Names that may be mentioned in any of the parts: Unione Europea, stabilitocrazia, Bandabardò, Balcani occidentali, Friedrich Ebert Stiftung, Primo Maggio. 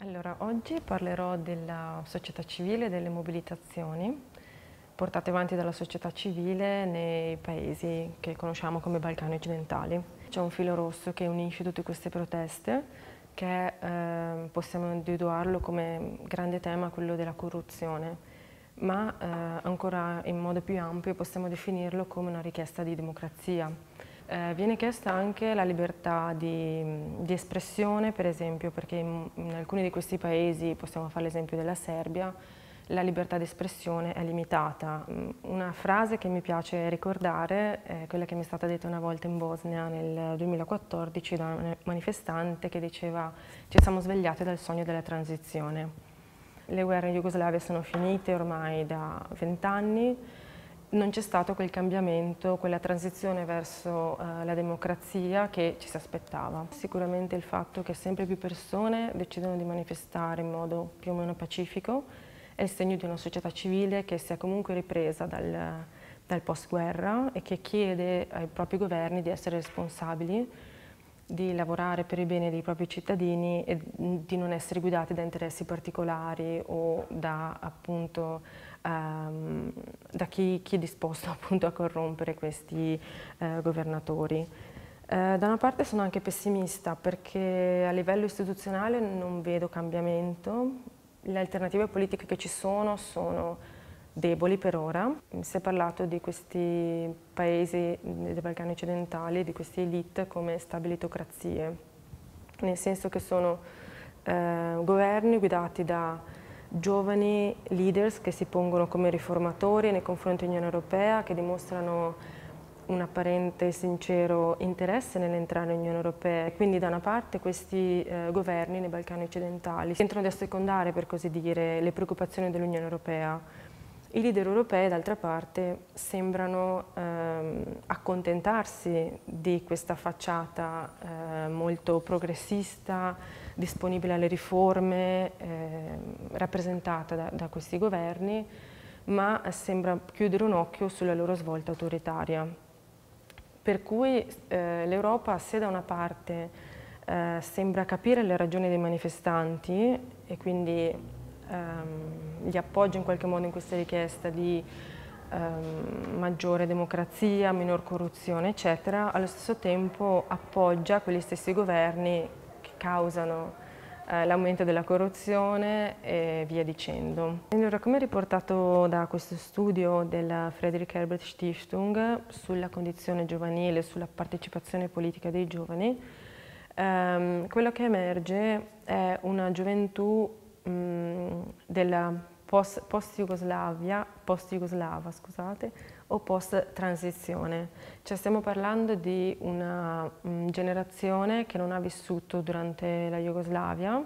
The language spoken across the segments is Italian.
Allora, oggi parlerò della società civile e delle mobilitazioni portate avanti dalla società civile nei paesi che conosciamo come Balcani occidentali. C'è un filo rosso che unisce tutte queste proteste, che possiamo individuarlo come grande tema quello della corruzione, ma ancora in modo più ampio possiamo definirlo come una richiesta di democrazia. Viene chiesta anche la libertà di espressione, per esempio, perché in alcuni di questi paesi, possiamo fare l'esempio della Serbia, la libertà di espressione è limitata. Una frase che mi piace ricordare è quella che mi è stata detta una volta in Bosnia nel 2014 da un manifestante che diceva: ci siamo svegliati dal sogno della transizione. Le guerre in Jugoslavia sono finite ormai da 20 anni, non c'è stato quel cambiamento, quella transizione verso la democrazia che ci si aspettava. Sicuramente il fatto che sempre più persone decidono di manifestare in modo più o meno pacifico è il segno di una società civile che si è comunque ripresa dal post-guerra e che chiede ai propri governi di essere responsabili, di lavorare per il bene dei propri cittadini e di non essere guidati da interessi particolari o da, appunto, da chi è disposto appunto a corrompere questi governatori. Da una parte sono anche pessimista perché a livello istituzionale non vedo cambiamento. Le alternative politiche che ci sono deboli per ora. Si è parlato di questi paesi dei Balcani occidentali, di queste elite, come stabilitocrazie, nel senso che sono governi guidati da giovani leaders che si pongono come riformatori nei confronti dell'Unione Europea, che dimostrano un apparente e sincero interesse nell'entrare nell'Unione Europea. Quindi da una parte questi governi nei Balcani occidentali tentano di assecondare, per così dire, le preoccupazioni dell'Unione Europea. I leader europei d'altra parte sembrano accontentarsi di questa facciata molto progressista, disponibile alle riforme, rappresentata da questi governi, ma sembra chiudere un occhio sulla loro svolta autoritaria. Per cui l'Europa, se da una parte sembra capire le ragioni dei manifestanti e quindi li appoggia in qualche modo in questa richiesta di maggiore democrazia, minor corruzione, eccetera, allo stesso tempo appoggia quegli stessi governi che causano l'aumento della corruzione e via dicendo. Allora, come riportato da questo studio della Friedrich Ebert Stiftung sulla condizione giovanile, sulla partecipazione politica dei giovani, quello che emerge è una gioventù della post-Jugoslavia, post-Jugoslava, scusate, o post-transizione. Cioè stiamo parlando di una generazione che non ha vissuto durante la Jugoslavia,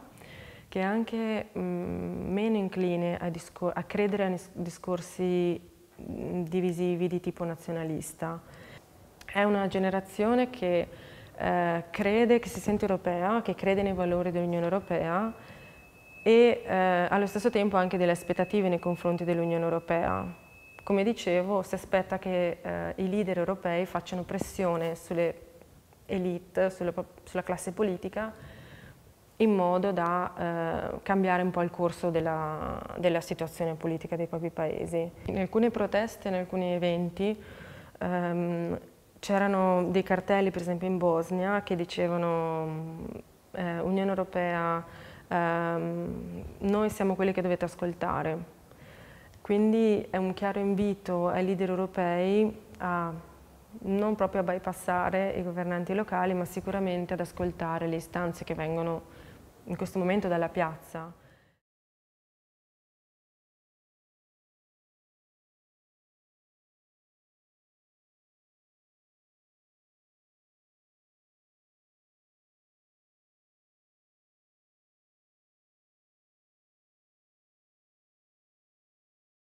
che è anche meno incline a credere a discorsi divisivi di tipo nazionalista. È una generazione che crede, che si sente europea, che crede nei valori dell'Unione Europea, e allo stesso tempo anche delle aspettative nei confronti dell'Unione Europea. Come dicevo, si aspetta che i leader europei facciano pressione sulle elite, sulla classe politica, in modo da cambiare un po' il corso della situazione politica dei propri paesi. In alcune proteste, in alcuni eventi, c'erano dei cartelli, per esempio in Bosnia, che dicevano Unione Europea, noi siamo quelli che dovete ascoltare. Quindi è un chiaro invito ai leader europei a non proprio a bypassare i governanti locali, ma sicuramente ad ascoltare le istanze che vengono in questo momento dalla piazza.